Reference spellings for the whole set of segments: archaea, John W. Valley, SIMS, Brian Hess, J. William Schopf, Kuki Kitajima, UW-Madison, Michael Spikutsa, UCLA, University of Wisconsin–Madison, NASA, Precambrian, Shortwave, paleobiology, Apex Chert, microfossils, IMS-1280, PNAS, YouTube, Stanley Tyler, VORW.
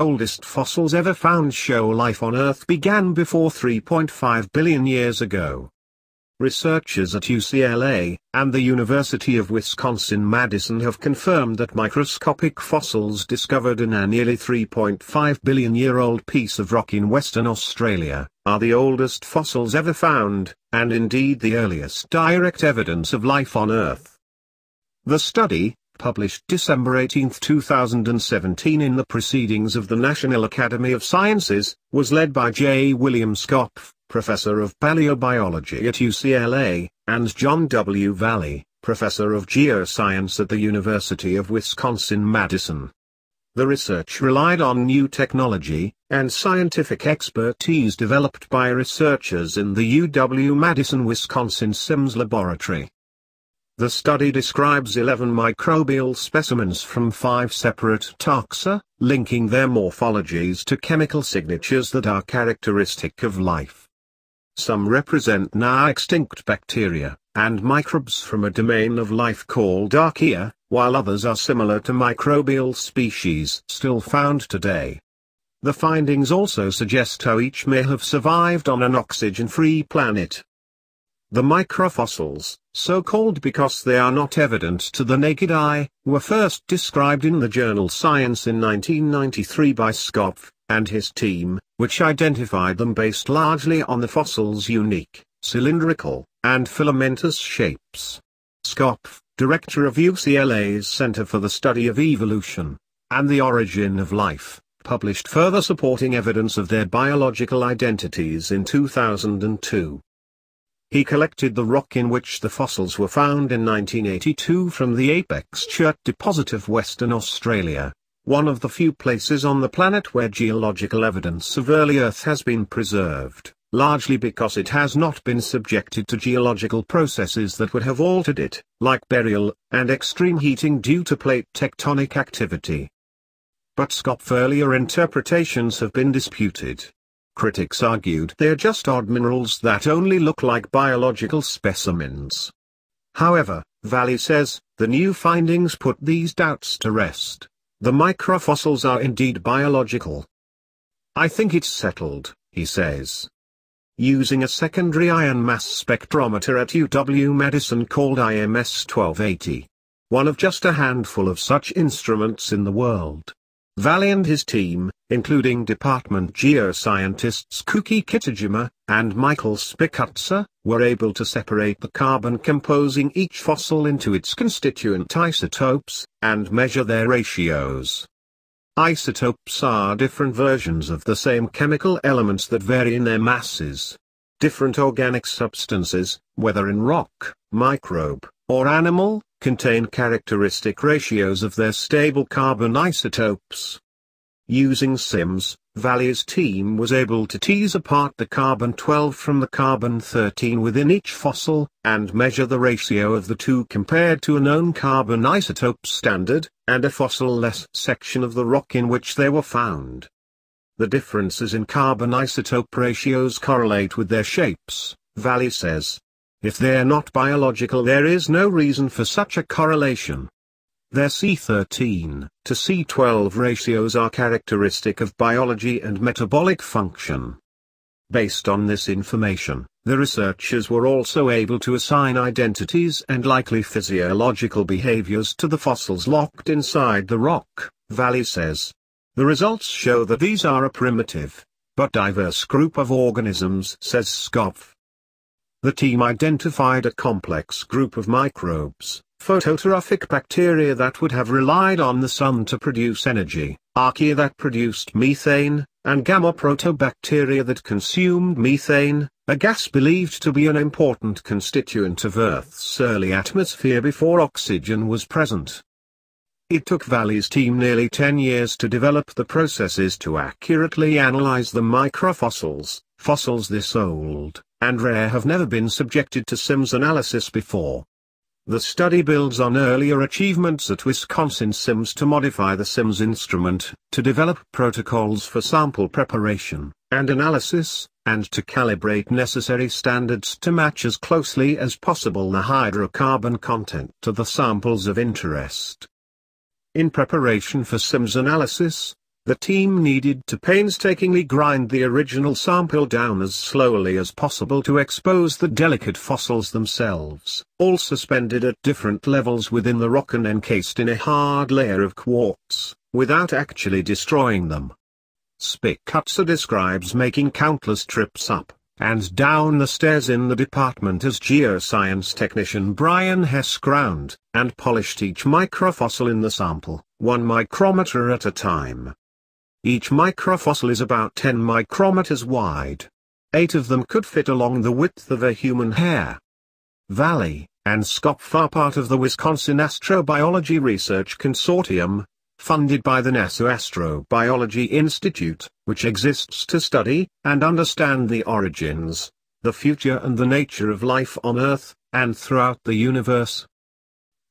oldest fossils ever found show life on Earth began before 3.5 billion years ago. Researchers at UCLA and the University of Wisconsin–Madison have confirmed that microscopic fossils discovered in a nearly 3.5 billion-year-old piece of rock in Western Australia are the oldest fossils ever found, and indeed the earliest direct evidence of life on Earth. The study, published December 18, 2017 in the Proceedings of the National Academy of Sciences, was led by J. William Schopf, Professor of Paleobiology at UCLA, and John W. Valley, Professor of Geoscience at the University of Wisconsin–Madison. The research relied on new technology and scientific expertise developed by researchers in the UW-Madison, Wisconsin SIMS laboratory. The study describes 11 microbial specimens from 5 separate taxa, linking their morphologies to chemical signatures that are characteristic of life. Some represent now extinct bacteria and microbes from a domain of life called archaea, while others are similar to microbial species still found today. The findings also suggest how each may have survived on an oxygen-free planet. The microfossils, so called because they are not evident to the naked eye, were first described in the journal Science in 1993 by Schopf and his team, which identified them based largely on the fossils' unique, cylindrical, and filamentous shapes. Schopf, director of UCLA's Center for the Study of Evolution and the Origin of Life, published further supporting evidence of their biological identities in 2002. He collected the rock in which the fossils were found in 1982 from the Apex Chert deposit of Western Australia, one of the few places on the planet where geological evidence of early Earth has been preserved, largely because it has not been subjected to geological processes that would have altered it, like burial and extreme heating due to plate tectonic activity. But Schopf's earlier interpretations have been disputed. Critics argued they are just odd minerals that only look like biological specimens. However, Valley says, the new findings put these doubts to rest. The microfossils are indeed biological. I think it's settled, he says. Using a secondary ion mass spectrometer at UW-Madison called IMS-1280. One of just a handful of such instruments in the world. Valley and his team, including department geoscientists Kuki Kitajima and Michael Spikutsa, were able to separate the carbon composing each fossil into its constituent isotopes, and measure their ratios. Isotopes are different versions of the same chemical elements that vary in their masses. Different organic substances, whether in rock, microbe, or animal, contain characteristic ratios of their stable carbon isotopes. Using SIMS, Valley's team was able to tease apart the carbon-12 from the carbon-13 within each fossil, and measure the ratio of the two compared to a known carbon isotope standard, and a fossil-less section of the rock in which they were found. The differences in carbon isotope ratios correlate with their shapes, Valley says. If they're not biological, there is no reason for such a correlation. Their C13 to C12 ratios are characteristic of biology and metabolic function. Based on this information, the researchers were also able to assign identities and likely physiological behaviors to the fossils locked inside the rock, Valley says. The results show that these are a primitive, but diverse group of organisms, says Schopf. The team identified a complex group of microbes, phototrophic bacteria that would have relied on the sun to produce energy, archaea that produced methane, and gamma-protobacteria that consumed methane, a gas believed to be an important constituent of Earth's early atmosphere before oxygen was present. It took Valley's team nearly 10 years to develop the processes to accurately analyze the microfossils. Fossils this old and rare have never been subjected to SIMS analysis before. The study builds on earlier achievements at Wisconsin SIMS to modify the SIMS instrument, to develop protocols for sample preparation and analysis, and to calibrate necessary standards to match as closely as possible the hydrocarbon content to the samples of interest. In preparation for SIMS analysis, The team needed to painstakingly grind the original sample down as slowly as possible to expose the delicate fossils themselves, all suspended at different levels within the rock and encased in a hard layer of quartz, without actually destroying them. Spikutsa describes making countless trips up and down the stairs in the department as geoscience technician Brian Hess ground and polished each microfossil in the sample, 1 micrometer at a time. Each microfossil is about 10 micrometers wide. 8 of them could fit along the width of a human hair. Valley and Schopf are part of the Wisconsin Astrobiology Research Consortium, funded by the NASA Astrobiology Institute, which exists to study and understand the origins, the future and the nature of life on Earth and throughout the universe.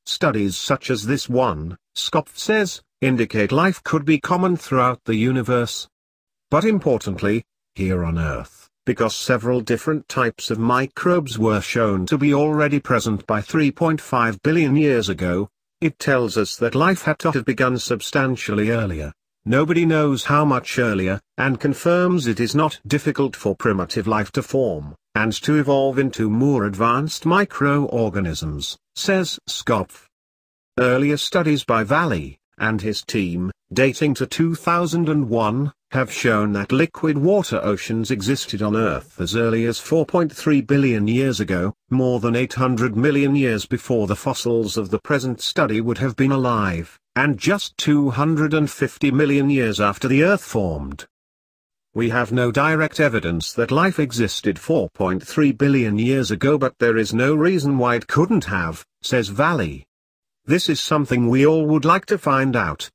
Studies such as this one, Schopf says, indicate life could be common throughout the universe. But importantly, here on Earth, because several different types of microbes were shown to be already present by 3.5 billion years ago, it tells us that life had to have begun substantially earlier. Nobody knows how much earlier, and confirms it is not difficult for primitive life to form and to evolve into more advanced microorganisms, says Schopf. Earlier studies by Valley and his team, dating to 2001, have shown that liquid water oceans existed on Earth as early as 4.3 billion years ago, more than 800 million years before the fossils of the present study would have been alive, and just 250 million years after the Earth formed. We have no direct evidence that life existed 4.3 billion years ago, but there is no reason why it couldn't have, says Valley. This is something we all would like to find out.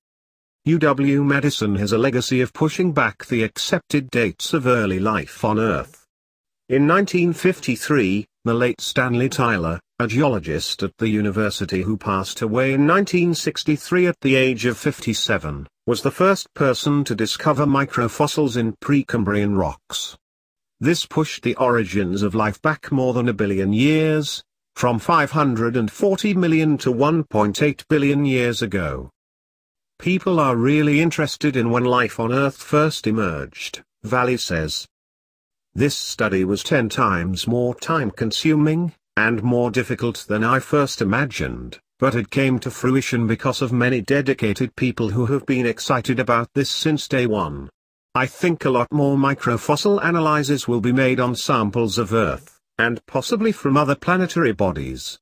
UW-Madison has a legacy of pushing back the accepted dates of early life on Earth. In 1953, the late Stanley Tyler, a geologist at the university who passed away in 1963 at the age of 57, was the first person to discover microfossils in Precambrian rocks. This pushed the origins of life back more than a billion years, from 540 million to 1.8 billion years ago. People are really interested in when life on Earth first emerged, Valley says. This study was 10 times more time-consuming, and more difficult than I first imagined, but it came to fruition because of many dedicated people who have been excited about this since day one. I think a lot more microfossil analyses will be made on samples of Earth, and possibly from other planetary bodies.